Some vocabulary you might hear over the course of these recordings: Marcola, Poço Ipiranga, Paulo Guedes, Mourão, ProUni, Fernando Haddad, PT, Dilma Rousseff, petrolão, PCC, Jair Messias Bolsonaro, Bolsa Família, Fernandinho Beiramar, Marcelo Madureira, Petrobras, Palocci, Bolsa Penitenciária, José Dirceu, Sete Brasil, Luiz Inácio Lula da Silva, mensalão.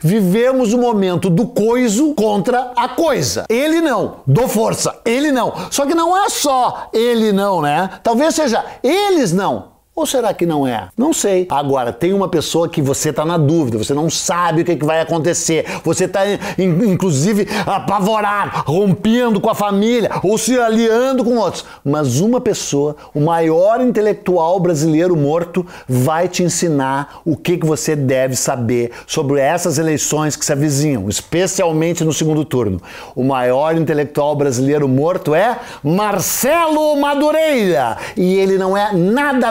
Vivemos o momento do coiso contra a coisa. Ele não, dou força, ele não. Só que não é só ele não, né? Talvez seja eles não. Ou será que não é? Não sei. Agora, tem uma pessoa que você tá na dúvida, você não sabe o que vai acontecer, você tá, inclusive, apavorado, rompendo com a família ou se aliando com outros. Mas uma pessoa, o maior intelectual brasileiro morto, vai te ensinar o que você deve saber sobre essas eleições que se avizinham, especialmente no segundo turno. O maior intelectual brasileiro morto é Marcelo Madureira. E ele não é nada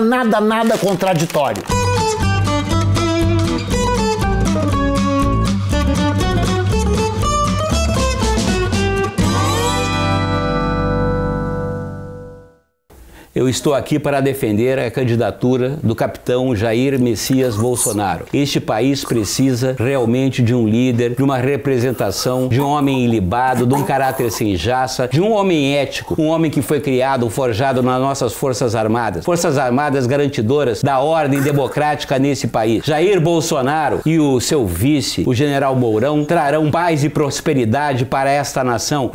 contraditório. Eu estou aqui para defender a candidatura do capitão Jair Messias Bolsonaro. Este país precisa realmente de um líder, de uma representação, de um homem ilibado, de um caráter sem jaça, de um homem ético, um homem que foi criado, forjado nas nossas Forças Armadas. Forças Armadas garantidoras da ordem democrática nesse país. Jair Bolsonaro e o seu vice, o general Mourão, trarão paz e prosperidade para esta nação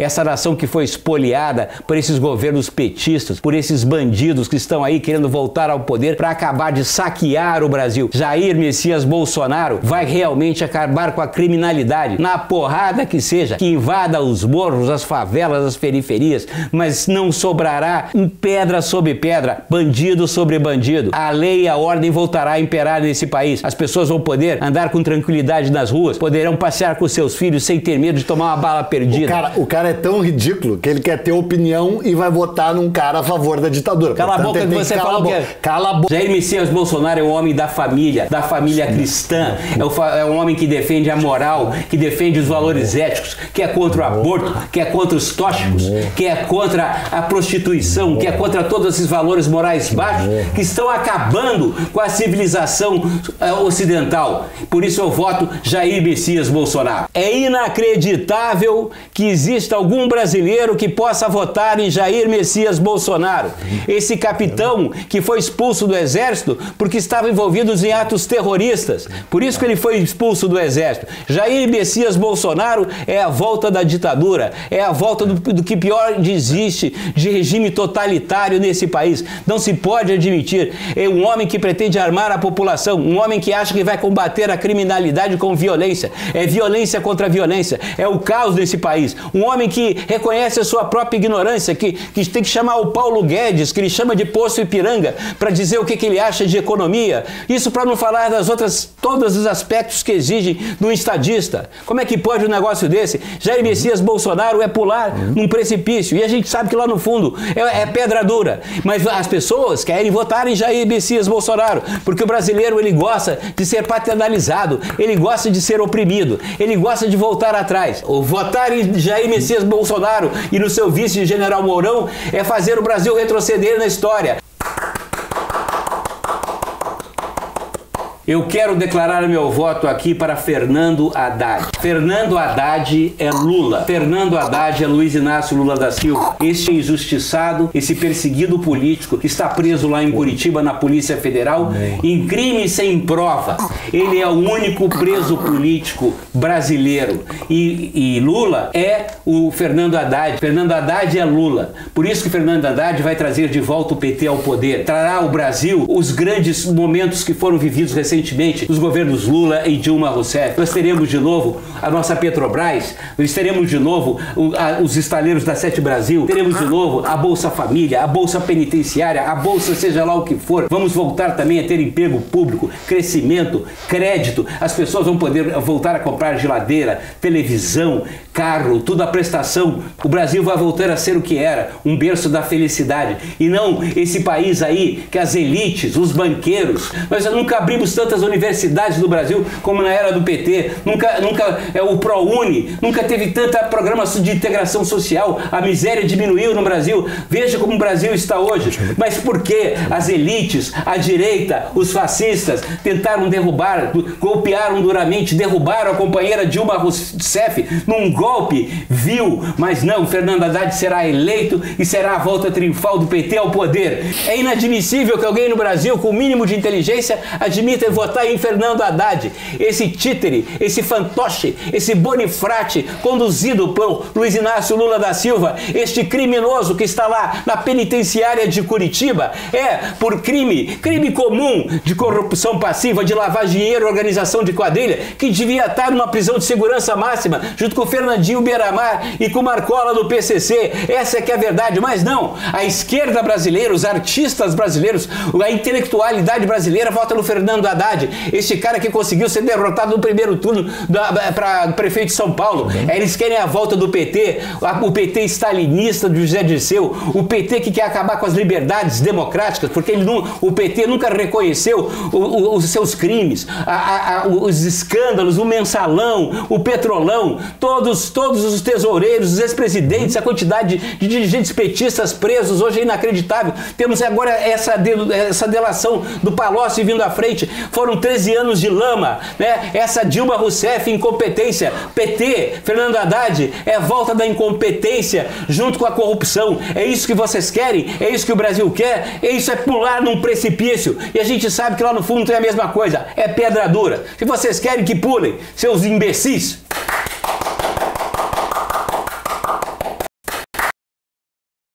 que foi espoliada por esses governos petistas, por esses bandidos que estão aí querendo voltar ao poder para acabar de saquear o Brasil. Jair Messias Bolsonaro vai realmente acabar com a criminalidade, na porrada que seja, que invada os morros, as favelas, as periferias, mas não sobrará pedra sobre pedra, bandido sobre bandido. A lei e a ordem voltará a imperar nesse país. As pessoas vão poder andar com tranquilidade nas ruas, poderão passear com seus filhos sem ter medo de tomar uma bala perdida. O cara é tão ridículo que ele quer ter opinião e vai votar num cara a favor da ditadura. Cala a boca, que você falou que é... Cala a boca. Jair Messias Bolsonaro é um homem da família cristã. É um homem que defende a moral, que defende os valores éticos, que é contra o aborto, que é contra os tóxicos, que é contra a prostituição, que é contra todos esses valores morais baixos que estão acabando com a civilização ocidental. Por isso eu voto Jair Messias Bolsonaro. É inacreditável que exista algum brasileiro que possa votar em Jair Messias Bolsonaro. Esse capitão que foi expulso do exército porque estava envolvido em atos terroristas. Por isso que ele foi expulso do exército. Jair Messias Bolsonaro é a volta da ditadura, é a volta do que pior existe de regime totalitário nesse país. Não se pode admitir. É um homem que pretende armar a população, um homem que acha que vai combater a criminalidade com violência. É violência contra violência. É o caos nesse país. Um homem que reconhece a sua própria ignorância, que tem que chamar o Paulo Guedes, que ele chama de Poço Ipiranga, para dizer o que ele acha de economia. Isso para não falar das outras, todos os aspectos que exigem do estadista. Como é que pode um negócio desse? Jair Messias Bolsonaro é pular num precipício. E a gente sabe que lá no fundo é pedra dura. Mas as pessoas querem votar em Jair Messias Bolsonaro, porque o brasileiro, ele gosta de ser paternalizado, ele gosta de ser oprimido, ele gosta de voltar atrás. Ou votar em Jair Messias Bolsonaro e no seu vice-general Mourão é fazer o Brasil retroceder na história. Eu quero declarar meu voto aqui para Fernando Haddad. Fernando Haddad é Lula. Fernando Haddad é Luiz Inácio Lula da Silva. Este injustiçado, esse perseguido político que está preso lá em Curitiba na Polícia Federal em crime sem prova. Ele é o único preso político brasileiro. E Lula é o Fernando Haddad. Fernando Haddad é Lula. Por isso que Fernando Haddad vai trazer de volta o PT ao poder. Trará ao Brasil os grandes momentos que foram vividos recentemente. Os governos Lula e Dilma Rousseff. Nós teremos de novo a nossa Petrobras, nós teremos de novo os estaleiros da Sete Brasil, teremos de novo a Bolsa Família, a Bolsa Penitenciária, a Bolsa seja lá o que for. Vamos voltar também a ter emprego público, crescimento, crédito. As pessoas vão poder voltar a comprar geladeira, televisão, carro, tudo a prestação. O Brasil vai voltar a ser o que era, um berço da felicidade. E não esse país aí que as elites, os banqueiros, nós nunca abrimos tanto as universidades do Brasil como na era do PT, nunca o ProUni, nunca teve tanta programa de integração social, a miséria diminuiu no Brasil, veja como o Brasil está hoje. Mas por que as elites, a direita, os fascistas tentaram derrubar, golpearam duramente, derrubaram a companheira Dilma Rousseff num golpe vil? Mas não, Fernando Haddad será eleito e será a volta triunfal do PT ao poder. É inadmissível que alguém no Brasil com o mínimo de inteligência admita votar em Fernando Haddad, esse títere, esse fantoche, esse bonifrate conduzido por Luiz Inácio Lula da Silva, este criminoso que está lá na penitenciária de Curitiba, por crime comum de corrupção passiva, de lavar dinheiro, organização de quadrilha, que devia estar numa prisão de segurança máxima, junto com o Fernandinho Beiramar e com o Marcola do PCC. Essa é que é a verdade, mas não, a esquerda brasileira, os artistas brasileiros, a intelectualidade brasileira vota no Fernando Haddad, esse cara que conseguiu ser derrotado no primeiro turno para prefeito de São Paulo. Eles querem a volta do PT, o PT stalinista do José Dirceu, o PT que quer acabar com as liberdades democráticas, porque ele não, o PT nunca reconheceu os seus crimes, os escândalos, o mensalão, o petrolão, todos os tesoureiros, os ex-presidentes, a quantidade de dirigentes petistas presos hoje é inacreditável. Temos agora essa delação do Palocci vindo à frente. Foram 13 anos de lama, né? Essa Dilma Rousseff, incompetência. PT, Fernando Haddad, é volta da incompetência junto com a corrupção. É isso que vocês querem? É isso que o Brasil quer? É isso, é pular num precipício. E a gente sabe que lá no fundo tem a mesma coisa. É pedra dura. Se vocês querem, que pulem, seus imbecis.